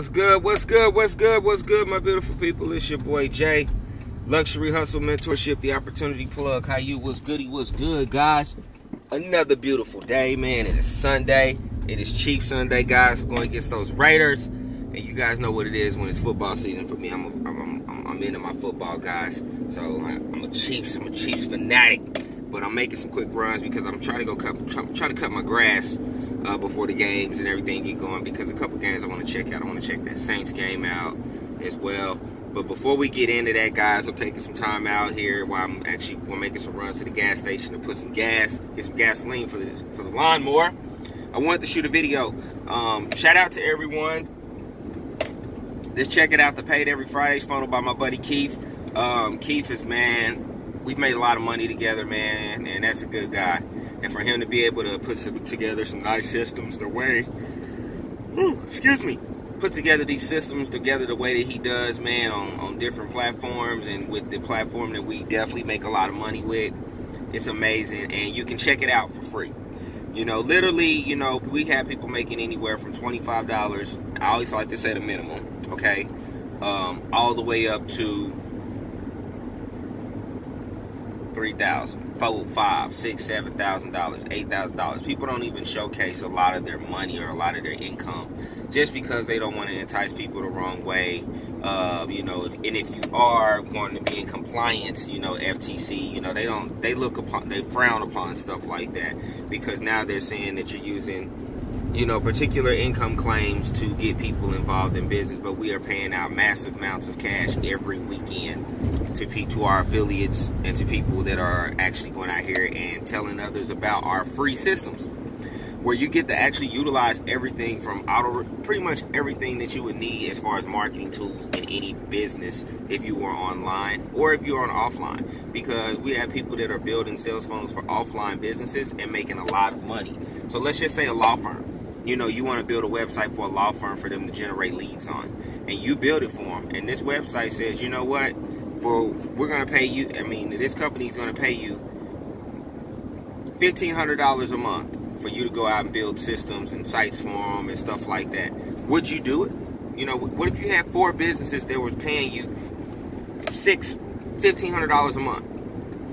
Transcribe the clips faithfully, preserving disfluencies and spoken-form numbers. What's good, what's good, what's good, what's good, my beautiful people? It's your boy Jay, Luxury Hustle Mentorship, the Opportunity Plug. How you? What's goody, what's good, guys? Another beautiful day, man. It is Sunday. It is Chief Sunday, guys. We're going against those Raiders. And you guys know what it is when it's football season for me. I'm a, I'm, I'm, I'm into my football, guys. So I'm a Chiefs, I'm a Chiefs fanatic. But I'm making some quick runs because I'm trying to go cut, I'm trying to cut my grass Uh, before the games and everything get going, because a couple games I want to check out. I want to check that Saints game out as well. But before we get into that, guys, I'm taking some time out here while I'm actually we're making some runs to the gas station to put some gas, get some gasoline for the for the lawnmower. I wanted to shoot a video. Um, shout out to everyone. Just check it out. The Paid Every Friday funnel by my buddy Keith. Um, Keith is man. We've made a lot of money together, man, and that's a good guy. And for him to be able to put some, together some nice systems the way, whew, excuse me, put together these systems together the way that he does, man, on, on different platforms, and with the platform that we definitely make a lot of money with, it's amazing. And you can check it out for free. You know, literally, you know, we have people making anywhere from twenty-five dollars, I always like to say the minimum, okay, um, all the way up to three thousand dollars, four, five, six, seven thousand dollars, eight thousand dollars. People don't even showcase a lot of their money or a lot of their income, just because they don't want to entice people the wrong way. Uh, you know, if, and if you are wanting to be in compliance, you know, F T C, you know, they don't, they look upon, they frown upon stuff like that, because now they're saying that you're using, you know, particular income claims to get people involved in business. But we are paying out massive amounts of cash every weekend to pe to our affiliates and to people that are actually going out here and telling others about our free systems, where you get to actually utilize everything from auto, pretty much everything that you would need as far as marketing tools in any business, if you were online or if you're on offline, because we have people that are building sales funnels for offline businesses and making a lot of money. So let's just say a law firm. You know, you want to build a website for a law firm for them to generate leads on, and you build it for them. And this website says, you know what, for we're going to pay you, I mean, this company is going to pay you fifteen hundred dollars a month for you to go out and build systems and sites for them and stuff like that. Would you do it? You know, what if you had four businesses that were paying you six, fifteen hundred dollars a month?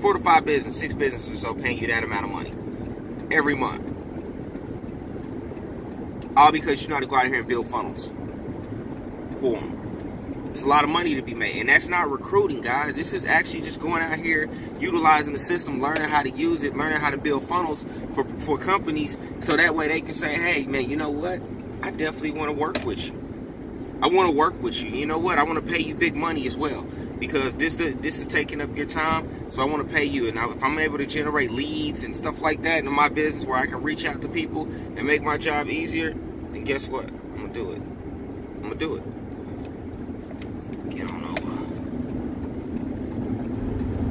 Four to five businesses, six businesses or so paying you that amount of money every month. All because you know how to go out here and build funnels for them. It's a lot of money to be made. And that's not recruiting, guys. This is actually just going out here, utilizing the system, learning how to use it, learning how to build funnels for, for companies. So that way they can say, hey, man, you know what? I definitely want to work with you. I want to work with you. You know what? I want to pay you big money as well, because this this is taking up your time. So I want to pay you. And if I'm able to generate leads and stuff like that in my business where I can reach out to people and make my job easier, then guess what? I'm gonna do it. I'm gonna do it. Get on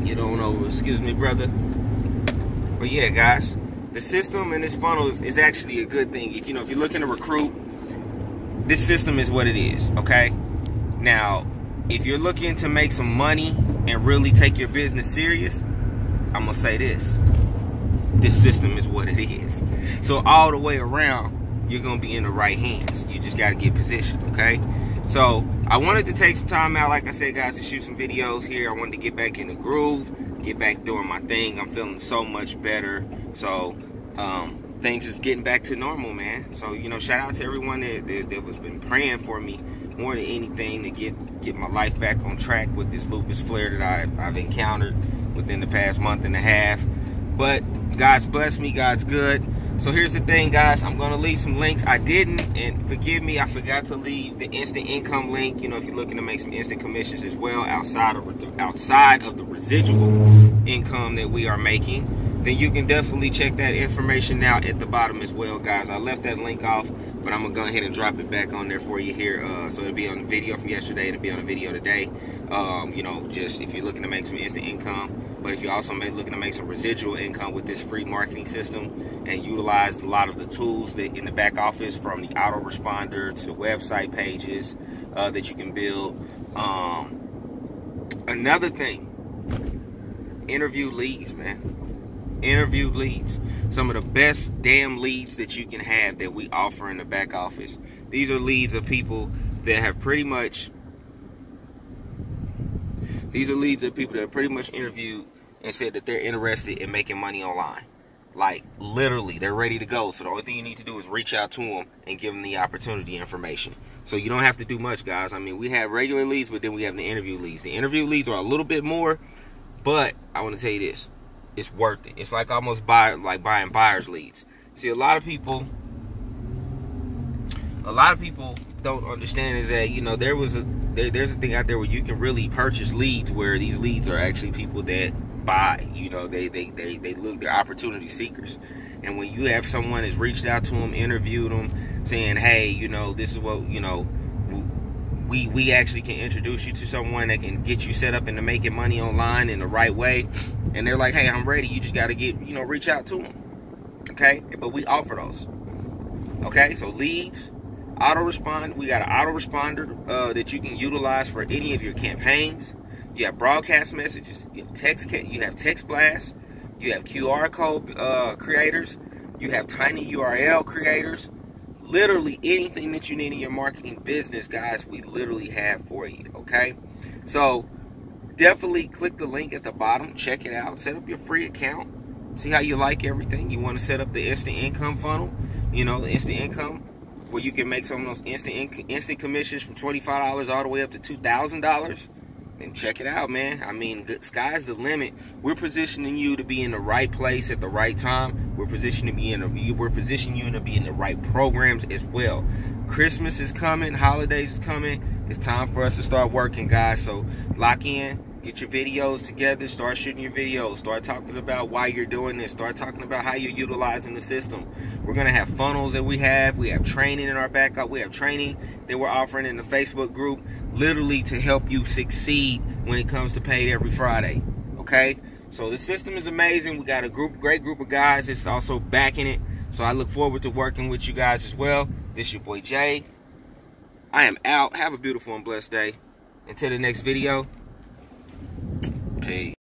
over. Get on over. Excuse me, brother. But yeah, guys, the system in this funnel is, is actually a good thing. If you know, if you're looking to recruit, this system is what it is. Okay. Now, if you're looking to make some money and really take your business serious, I'm gonna say this: this system is what it is. So all the way around, you're going to be in the right hands. You just got to get positioned, okay? So I wanted to take some time out, like I said, guys, to shoot some videos here. I wanted to get back in the groove, get back doing my thing. I'm feeling so much better. So um, things is getting back to normal, man. So, you know, shout out to everyone that, that, that has been praying for me more than anything to get, get my life back on track with this lupus flare that I, I've encountered within the past month and a half. But God's blessed me. God's good. So here's the thing, guys. I'm going to leave some links. I didn't, and forgive me, I forgot to leave the instant income link. You know, if you're looking to make some instant commissions as well outside of the, outside of the residual income that we are making, then you can definitely check that information out at the bottom as well, guys. I left that link off, but I'm going to go ahead and drop it back on there for you here. Uh, so it'll be on the video from yesterday. It'll be on the video today. Um, you know, just if you're looking to make some instant income. But if you're also looking to make some residual income with this free marketing system and utilize a lot of the tools that in the back office, from the autoresponder to the website pages uh, that you can build. Um, another thing, interview leads, man. Interview leads. Some of the best damn leads that you can have that we offer in the back office. These are leads of people that have pretty much, these are leads of people that are pretty much interviewed and said that they're interested in making money online. Like, literally, they're ready to go. So the only thing you need to do is reach out to them and give them the opportunity information. So you don't have to do much, guys. I mean, we have regular leads, but then we have the interview leads. The interview leads are a little bit more, but I want to tell you this. It's worth it. It's like almost buy, like buying buyer's leads. See, a lot of people, a lot of people don't understand is that, you know, there was a, there, there's a thing out there where you can really purchase leads where these leads are actually people that buy, you know, they, they, they, they look, they're opportunity seekers. And when you have someone that's reached out to them, interviewed them, saying, hey, you know, this is what, you know, we, we actually can introduce you to someone that can get you set up into making money online in the right way. And they're like, hey, I'm ready. You just got to get, you know, reach out to them. Okay. But we offer those. Okay. So leads, autorespond. We got an autoresponder uh, that you can utilize for any of your campaigns. You have broadcast messages, you have text, you have text blasts, you have Q R code uh, creators, you have tiny U R L creators. Literally anything that you need in your marketing business, guys, we literally have for you, okay? So definitely click the link at the bottom, check it out, set up your free account, see how you like everything. You want to set up the instant income funnel, you know, the instant income where you can make some of those instant, in instant commissions from twenty-five dollars all the way up to two thousand dollars. And check it out, man. I mean, the sky's the limit. We're positioning you to be in the right place at the right time. We're positioning you in the, we're positioning you to be in the right programs as well. Christmas is coming. Holidays is coming. It's time for us to start working, guys. So lock in. Get your videos together. Start shooting your videos. Start talking about why you're doing this. Start talking about how you're utilizing the system. We're going to have funnels that we have. We have training in our backup. We have training that we're offering in the Facebook group, literally to help you succeed when it comes to Paid Every Friday. Okay? So the system is amazing. We got a group, great group of guys that's also backing it. So I look forward to working with you guys as well. This is your boy Jay. I am out. Have a beautiful and blessed day. Until the next video. Hey.